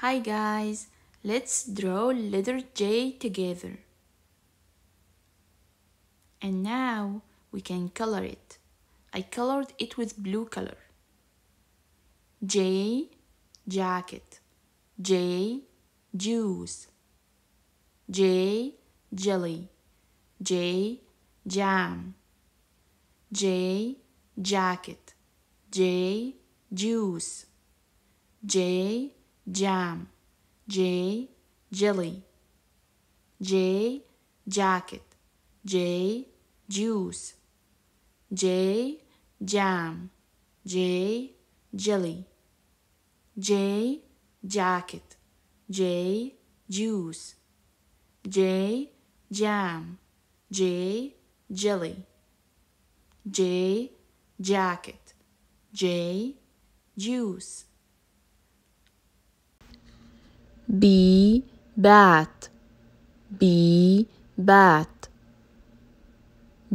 Hi guys, let's draw letter J together. And now we can color it. I colored it with blue color. J, jacket. J, juice. J, jelly. J, jam. J, jacket. J, juice. J, jam. J, jelly. J, jacket. J, juice. J, jam. J, jelly. J, jacket. J, juice. J, jam. J, jelly. J, jacket. J, juice. B, bat. B, bat.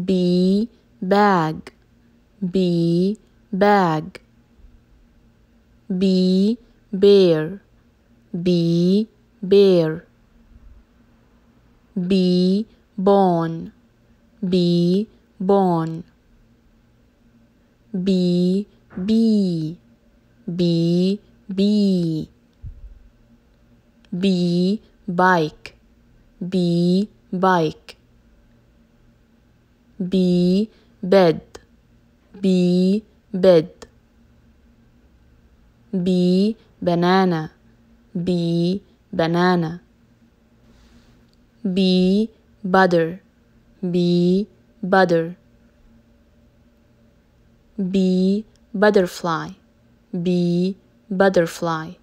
B, bag. B, bag. B, bear. B, bear. B, bone. B, bone. B, bee. B, bee. B, bike. B, bike. B, bed. B, bed. B, banana. B, banana. B, butter. B, butter. B, butterfly. B, butterfly.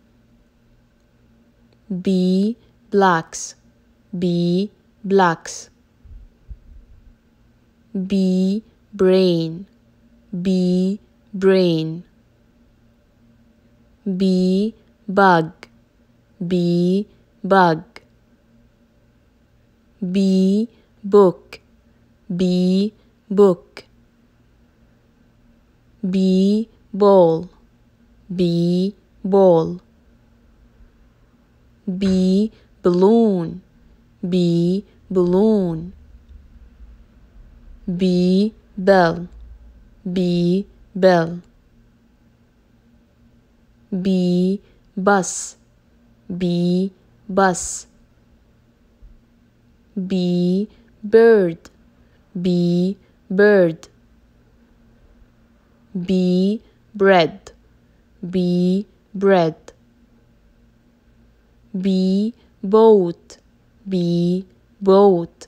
B, blocks. B, blocks. B, brain. B, brain. B, bug. B, bug. B, book. B, book. B, ball. B, ball. B, balloon. B, balloon. B, bell. B, bell. B, bus. B, bus. B, bird. B, bird. B, bread. B, bread. B, boat. B, boat.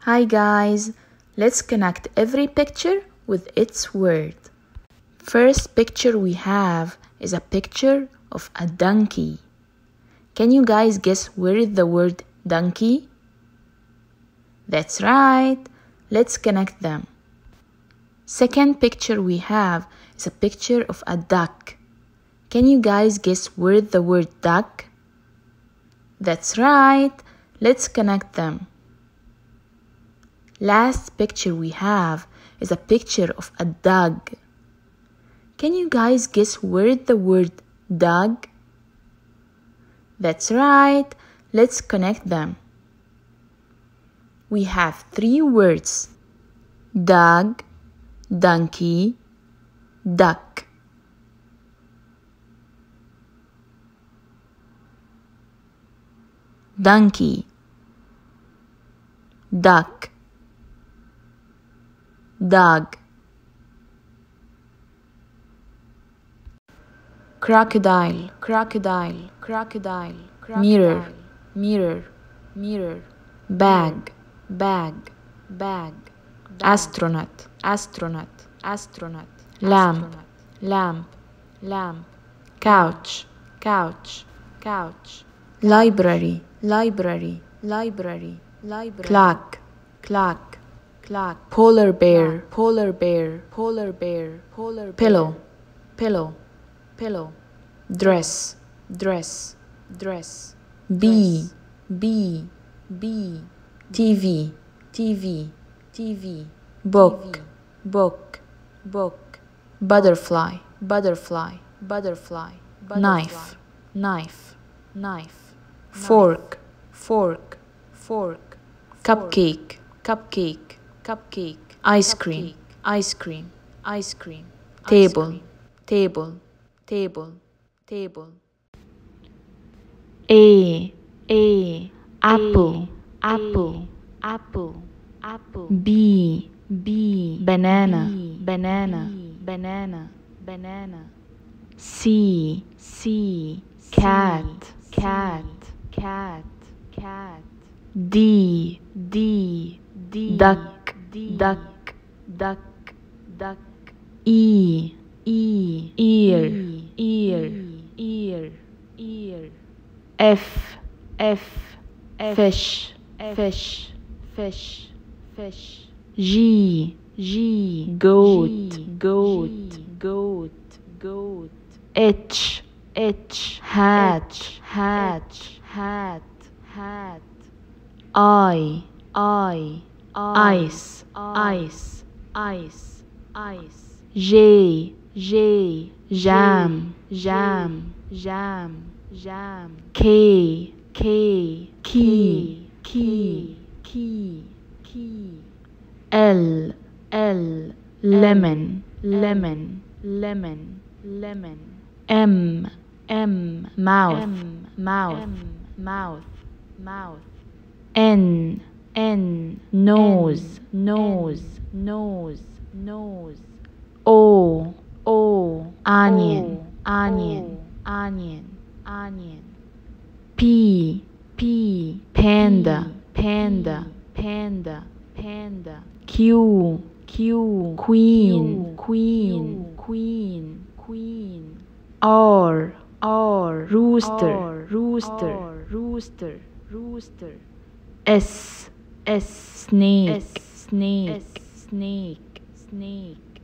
Hi guys, let's connect every picture with its word. First picture we have is a picture of a donkey. Can you guys guess where is the word donkey? That's right. Let's connect them. Second picture we have is a picture of a duck. Can you guys guess where the word duck? That's right. Let's connect them. Last picture we have is a picture of a dog. Can you guys guess where the word dog? That's right. Let's connect them. We have three words: dog, donkey, duck. Donkey, duck, dog. Crocodile, crocodile, crocodile, crocodile. Mirror, mirror, mirror. Bag, bag, bag. Astronaut, astronaut, astronaut. Lamp, lamp, lamp. Couch, couch, couch. Library, library, library, library. Clock, clock, clock. Polar bear, polar bear, polar bear, polar bear. Pillow, pillow, pillow. Dress, dress, dress. Bee, bee, bee. TV, TV, TV. Book, book, book. Butterfly, butterfly, butterfly. Knife, knife, knife, fork, fork, fork, cupcake, cupcake, cupcake, ice cream, ice cream, ice cream, table, table, table, table. A, apple, apple, apple, apple. B, banana, banana, banana, banana. C, cat, cat, cat, cat. D, duck, duck, duck, duck. E, ear, ear, ear, ear. F, fish, fish, fish, fish. G, goat, goat, goat, goat. H, hat, hat, hat, hat. I, ice, ice, ice, ice. J, jam, jam, jam, jam. K, key, key, key, key. L, lemon, lemon, lemon, lemon. M, mouth, mouth, mouth, mouth. N, nose, nose, nose, nose. O, onion, onion, onion, onion. P, panda, panda, panda, panda. Q, queen, queen, queen, queen. R, rooster, rooster, rooster, rooster. S, snake, snake, snake, snake.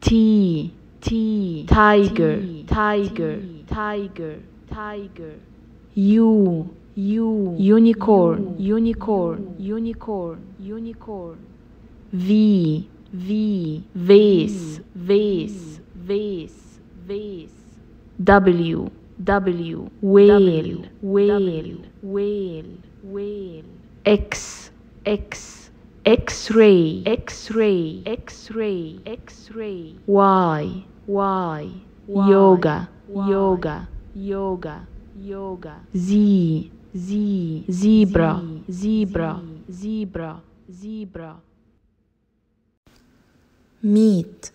T, tiger, tiger, tiger, tiger. U, unicorn, unicorn, unicorn, unicorn. V, vase, vase, vase, vase. W, whale, whale, whale, whale. X, X-ray, X-ray, X-ray, X-ray. Y, yoga, yoga, yoga, yoga. Z, zebra, zebra, zebra, zebra. Meat.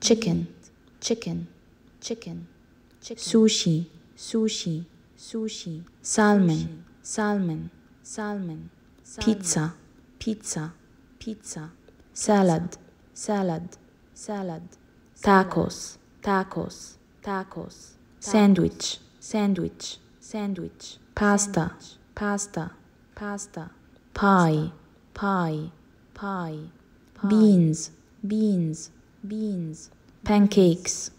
Chicken. Sushi. Salmon. Pizza. Salad. Tacos. Sandwich. Pasta. Pie. Beans. Pancakes.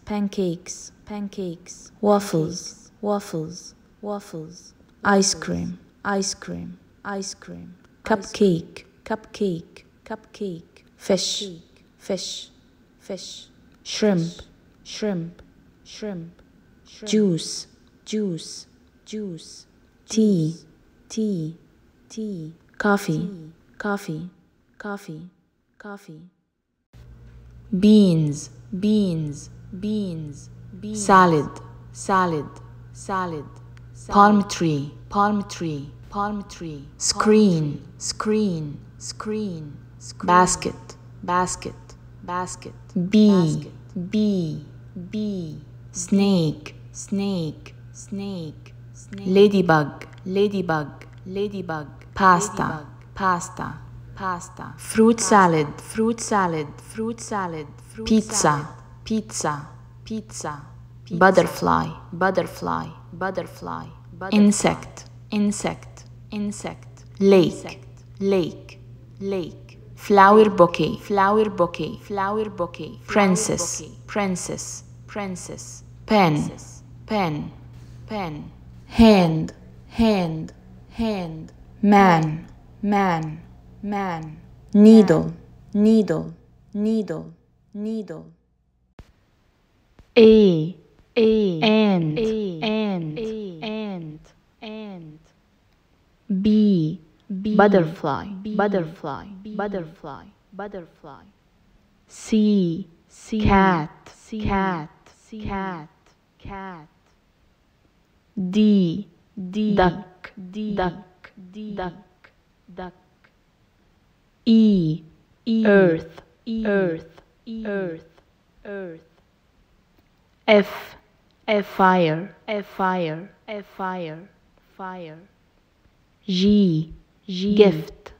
Waffles. Ice cream. Cupcake. Fish. Shrimp. Juice. Tea. Coffee. Beans. Salad. Palm tree. Screen. Basket. Bee. Snake. Ladybug. Pasta. Fruit salad. Pizza. Butterfly. Insect. Lake. Flower bouquet. Princess. Pen. Hand. Man. Needle. A, and B butterfly C cat D duck E earth F fire G gift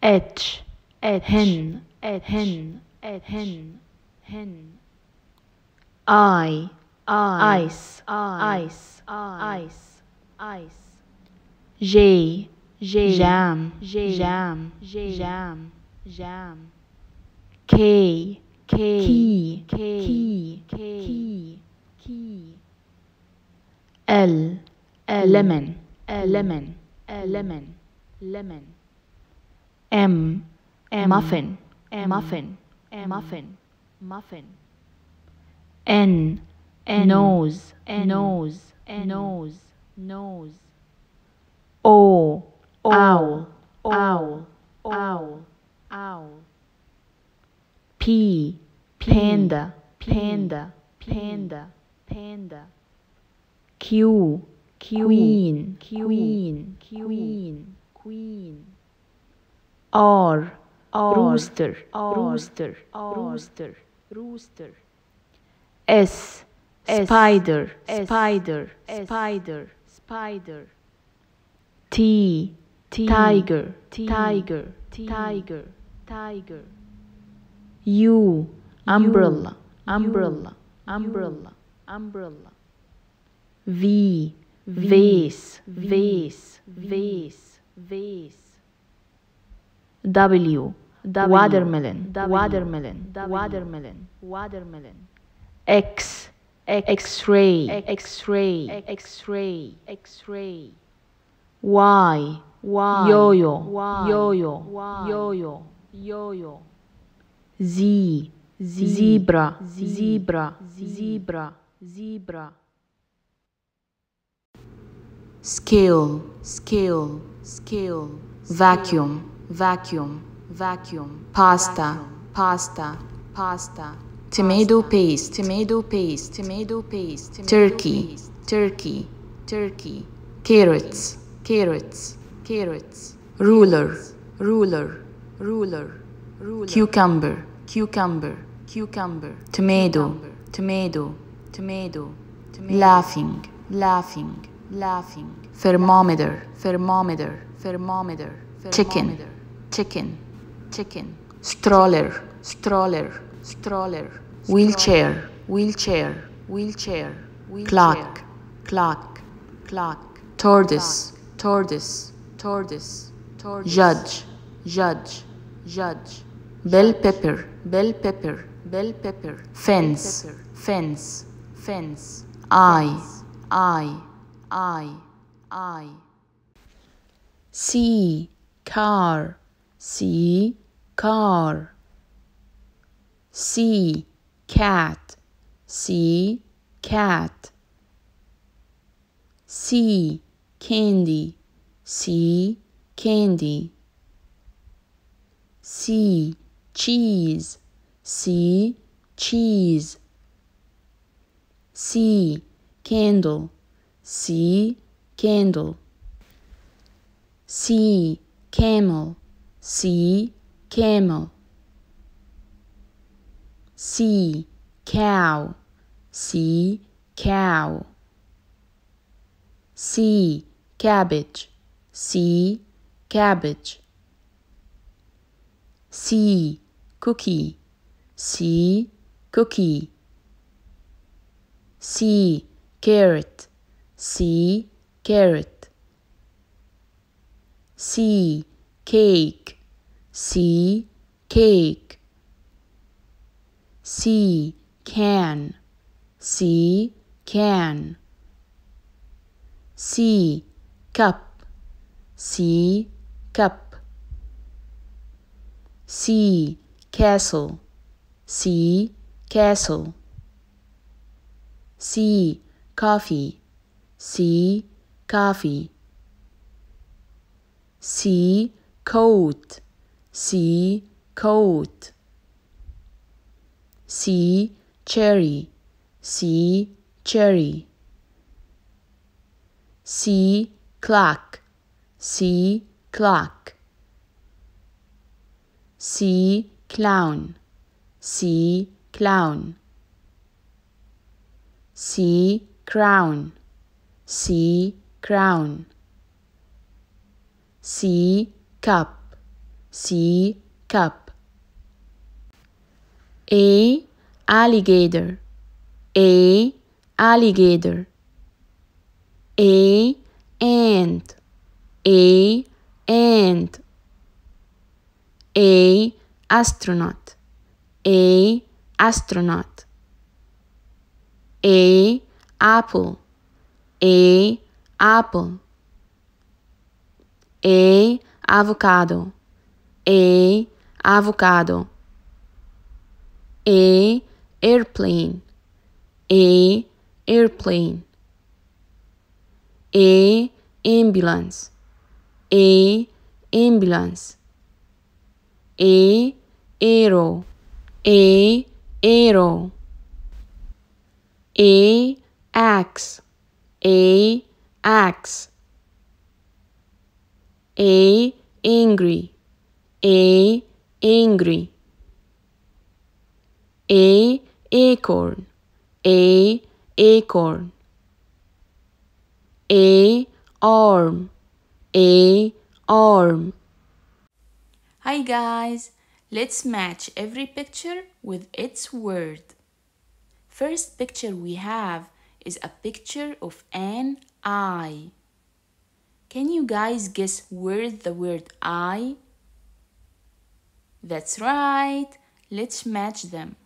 H hen I ice J jam K L lemon M muffin N nose O owl P panda Q queen R rooster S spider T tiger U umbrella V vase W watermelon X X-ray Y yo-yo Z zebra Scale Vacuum Pasta Tomato paste Turkey Carrots Ruler Cucumber Tomato Laughing Thermometer Chicken Stroller Wheelchair Clock Tortoise Judge Bell pepper Fence I C car C cat C candy C cheese C candle C camel C cow C cabbage C cookie C carrot C cake C can C cup C castle C castle. C, coffee. C, coffee. C, coat. C, coat. C, cherry. C, cherry. C, clock. C, clock. C, clown. C, clown. C, crown. C, crown. C, cup. C, cup. A, alligator. A, alligator. A, ant. A, ant. A, astronaut. A, astronaut. A, apple. A, apple. A, avocado. A, avocado. A, airplane. A, airplane. A, ambulance. A, ambulance. A, arrow. A, arrow. A, axe. A, axe. A, angry. A, angry. A, acorn. A, acorn. A, arm. A, arm. Hi guys, let's match every picture with its word. First picture we have is a picture of an eye. Can you guys guess where the word eye? That's right, let's match them.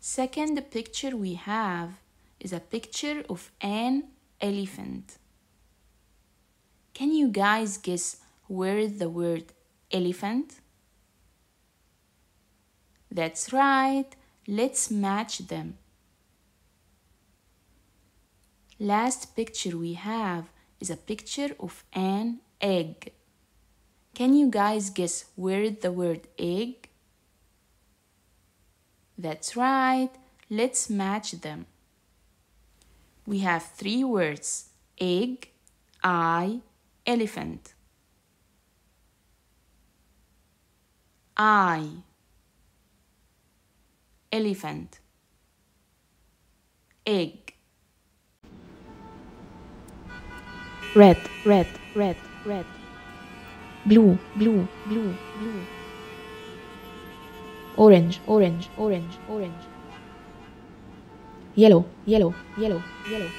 Second picture we have is a picture of an elephant. Can you guys guess where the word elephant? That's right, let's match them. Last picture we have is a picture of an egg. Can you guys guess where the word egg? That's right, let's match them. We have three words: egg, eye, elephant. Eye, elephant, egg. Red, red, red, red. Blue, blue, blue, blue. Orange, orange, orange, orange. Yellow, yellow, yellow, yellow.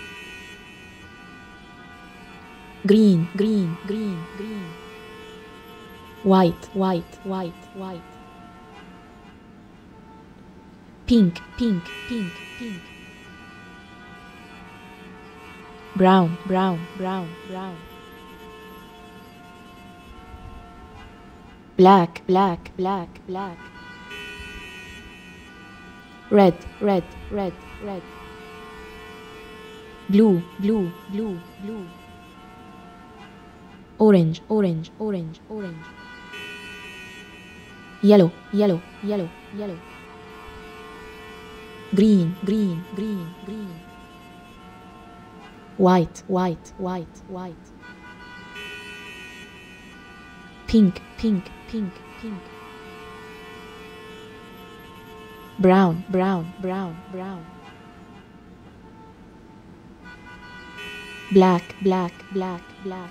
Green, green, green, green. White, white, white, white. Pink, pink, pink, pink. Brown, brown, brown, brown. Black, black, black, black. Red, red, red, red. Blue, blue, blue, blue. Orange, orange, orange, orange. Yellow, yellow, yellow, yellow. Green, green, green, green. White, white, white, white. Pink, pink, pink, pink. Brown, brown, brown, brown. Black, black, black, black.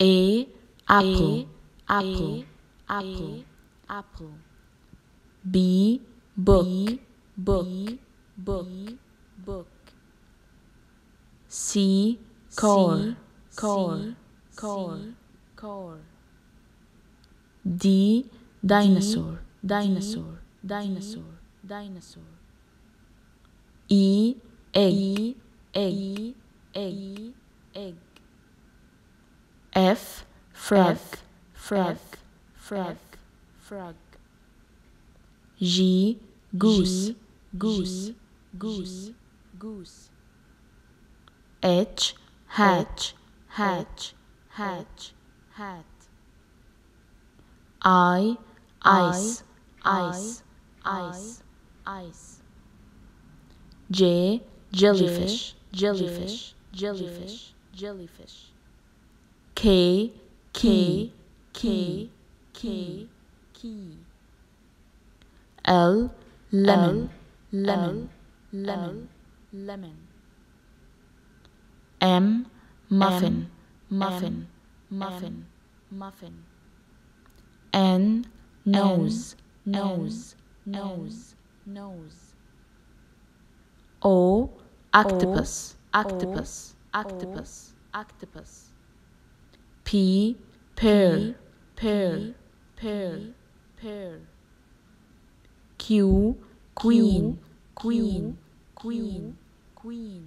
A, apple. A, apple. A, apple. A, apple. B, book. B, book, B, book, B, book. C, car, car, car, car. D, dinosaur, D, dinosaur, D, dinosaur, D, dinosaur. E, egg, E, egg, E, egg, E, egg. F, frog, F, frog, frog, frog. F, frog. frog. G, goose. Goose. Goose. Goose. H, hatch. Hatch. Hatch. Hat. I, ice. Ice. Ice. Ice. J, jellyfish. Jellyfish. Jellyfish. Jellyfish. K, K, K, K, K. L, lemon. Lemon. Lemon. Lemon. M, muffin. Muffin. Muffin. Muffin. N, nose. Nose. Nose. Nose. O, octopus. Octopus. Octopus. Octopus. P, pear. Pear. Pear. Pear. Q, queen. Queen. Queen. Queen.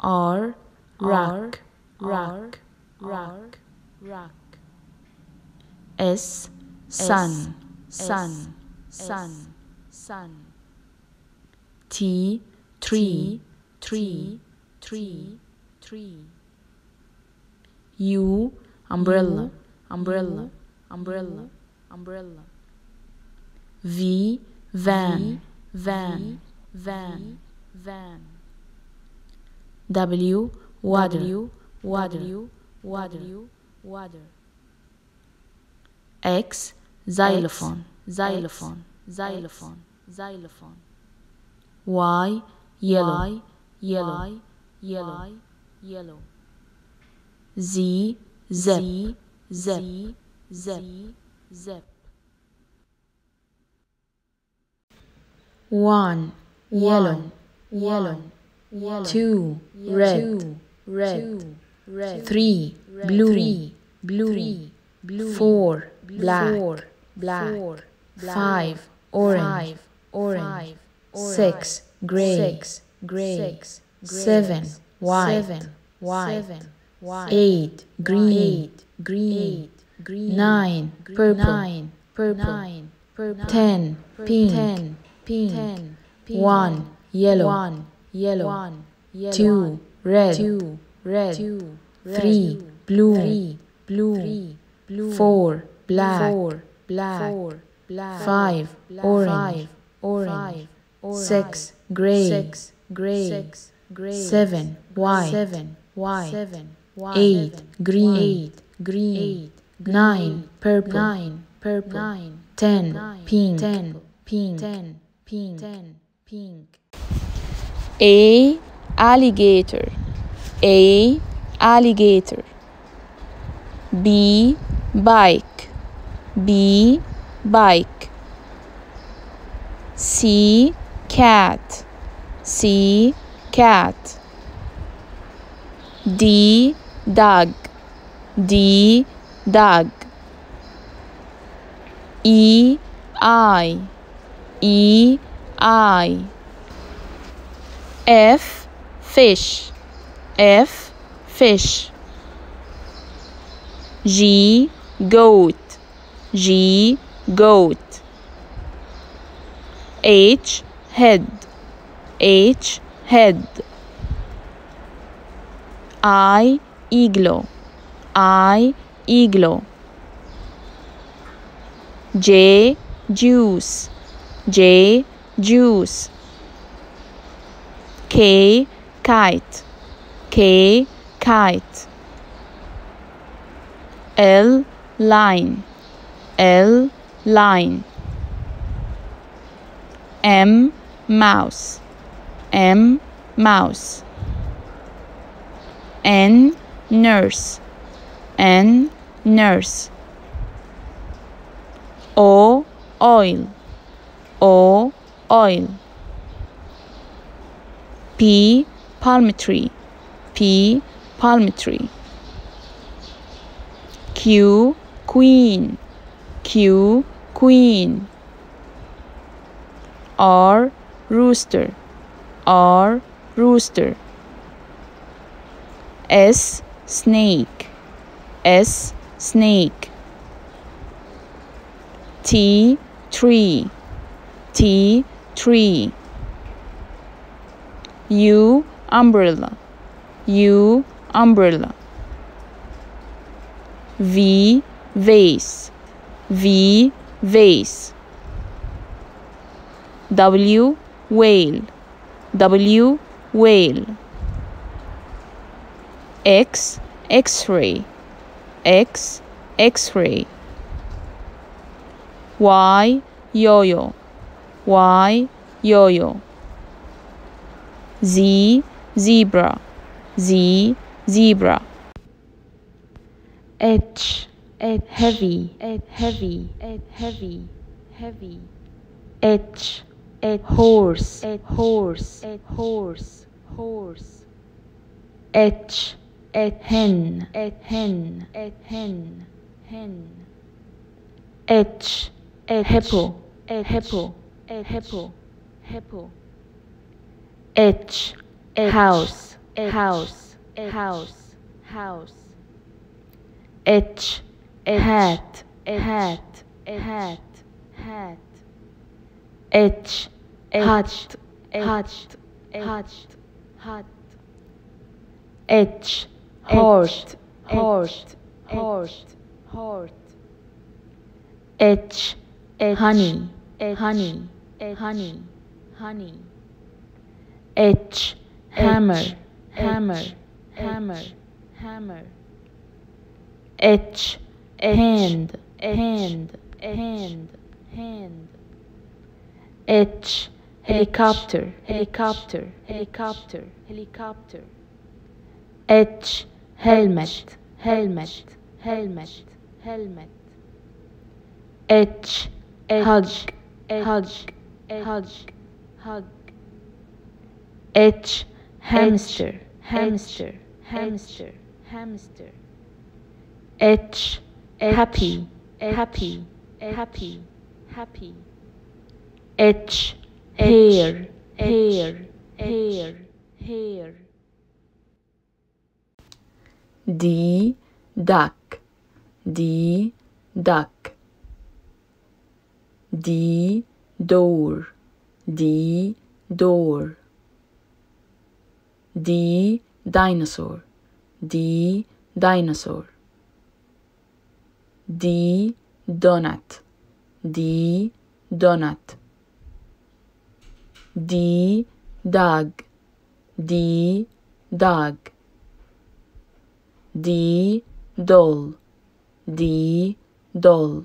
R, rock. Rock. Rock. Rock. S, sun. Sun. Sun. Sun. T, tree. Tree. Tree. Tree. U, umbrella. Umbrella. Umbrella. Umbrella. V, van. Van. Van. Van. W, water. Water. Water. Water. X, xylophone. Xylophone. Xylophone. Xylophone. Y, yellow. Yellow. Yellow. Yellow. Z, zip. Zip. Zip. Zip. 1, yellow. Yellow. 2, red. Red. 3, blue. Blue. 4, black. Black. 5, orange. Orange. 6, gray. Gray. 7, white. White. 8, green. Green. 9, purple. Purple. 10, pink. Pink. 1, yellow. Yellow. 2, red. Red. 3, blue. Blue. 4, black. Black. 5, orange. Orange. 6, gray. Gray. 7, white. 8, green. Green. 9, purple. 10, pink. 10, pink. A, alligator. A, alligator. B, bike. B, bike. C, cat. C, cat. D, dog. D, dog. E, eye. E, eye. F, fish. F, fish. G, goat. G, goat. H, head. H, head. I, igloo. I, igloo. J, juice. J, juice. K, kite. K, kite. L, line. L, line. M, mouse. M, mouse. N, nurse. N, nurse. O, oil. O, oil. P, palm tree. P, palm tree. Q, queen. Q, queen. R, rooster. R, rooster. S, snake. S, snake. tea, tree, tea, tree. U, umbrella, U, umbrella. V, vase, V, vase. W, whale, W, whale. X, X-ray, X, X-ray. Y, yo-yo, Y, yo-yo. Z, zebra, Z, zebra. H, H, heavy, H, heavy, H, heavy, heavy. H, H, horse, H, horse, H, horse, horse. H, H, hen, H, hen, H, hen, hen. H, H, hippo, H, hippo, H, hippo, hippo. H, house, house, house, house. H, hat, hat, hat, hat. H, hut, hut, hut, hut. H, hort, hort, hort, hort. H, honey, honey, honey, honey. H, hammer, hammer, hammer, hammer. H, hand, hand, hand, hand. H, helicopter, helicopter, helicopter, helicopter. H, helmet, helmet, helmet, helmet. H, hug, hug, hug, hug. H, hamster, hamster, hamster, hamster. H, happy, happy, happy, happy. H, hair, hair, hair, hair. D, duck, D, duck. D, door, D, door. D, dinosaur, D, dinosaur. D, donut, D, donut. D, dog, D, dog. D, doll, D, doll.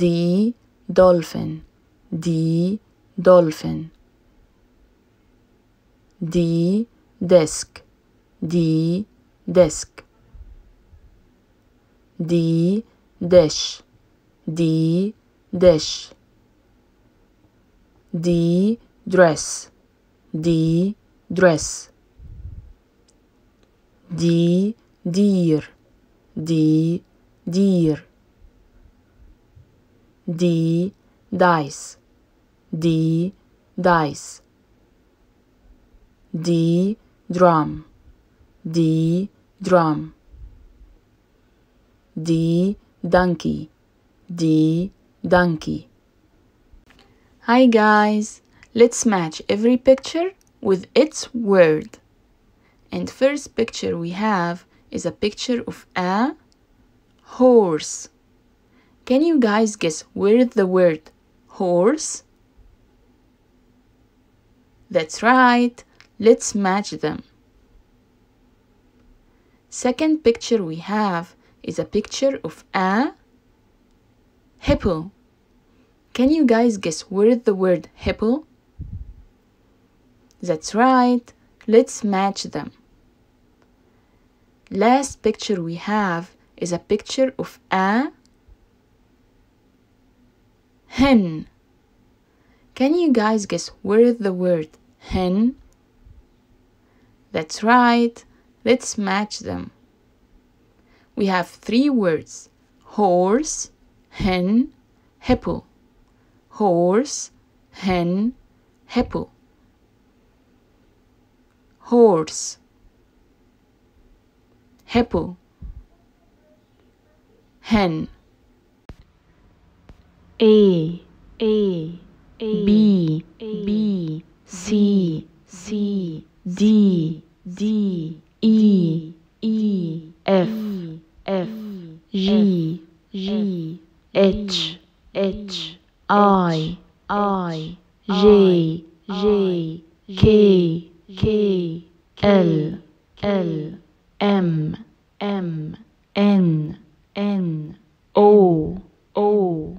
D, dolphin, D, dolphin. D, desk, D, desk. D, dish, D, dish. D, dress, D, dress. D, deer, D, deer. D, dice, D, dice. D, drum, D, drum. D, donkey, D, donkey. Hi guys, let's match every picture with its word. And first picture we have is a picture of a horse. Can you guys guess where the word horse? That's right. Let's match them. Second picture we have is a picture of a hippo. Can you guys guess where the word hippo? That's right. Let's match them. Last picture we have is a picture of a hen. Can you guys guess where the word hen? That's right. Let's match them. We have three words: horse, hen, hippo. Horse, hen, hippo. Horse, hippo, hen. A, B, B, C, C, D, D, E, E, F, F, G, G, H, H, I, J, J, K, K, L, L, M, M, N, N, O, O,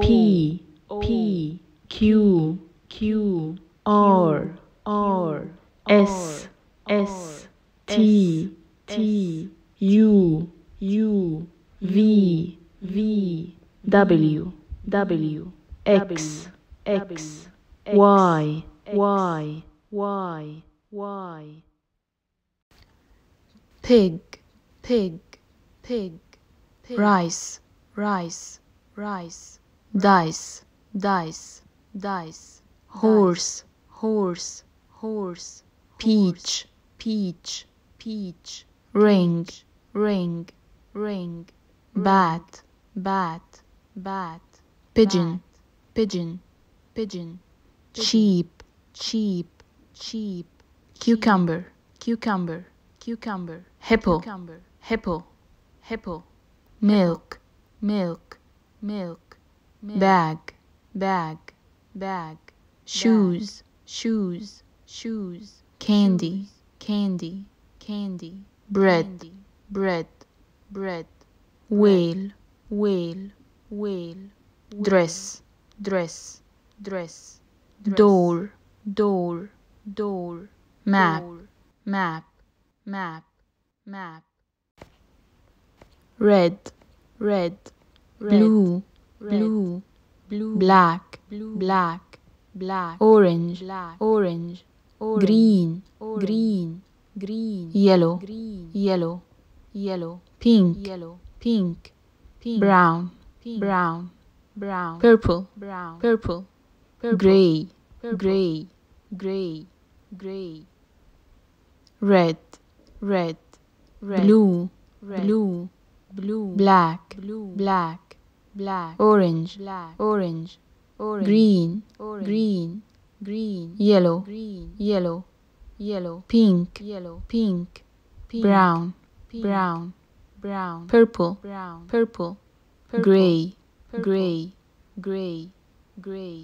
P, P, Q, Q, R, R, S, S, T, T, U, U, V, V, W, W, X, X, Y, Y. Pig. Rice. Dice. Horse. Peach. Ring. Bat. Pigeon. Cheap. Cucumber. Hippo. Milk. Bag. Shoes. Candy. Bread. Whale. Dress. Door. Map. Red. Blue. Black. Orange. Green. Yellow. Pink. Brown. Purple. Gray. Red. Blue. Black. Orange. Green. Yellow. Pink. Brown. Purple. Gray.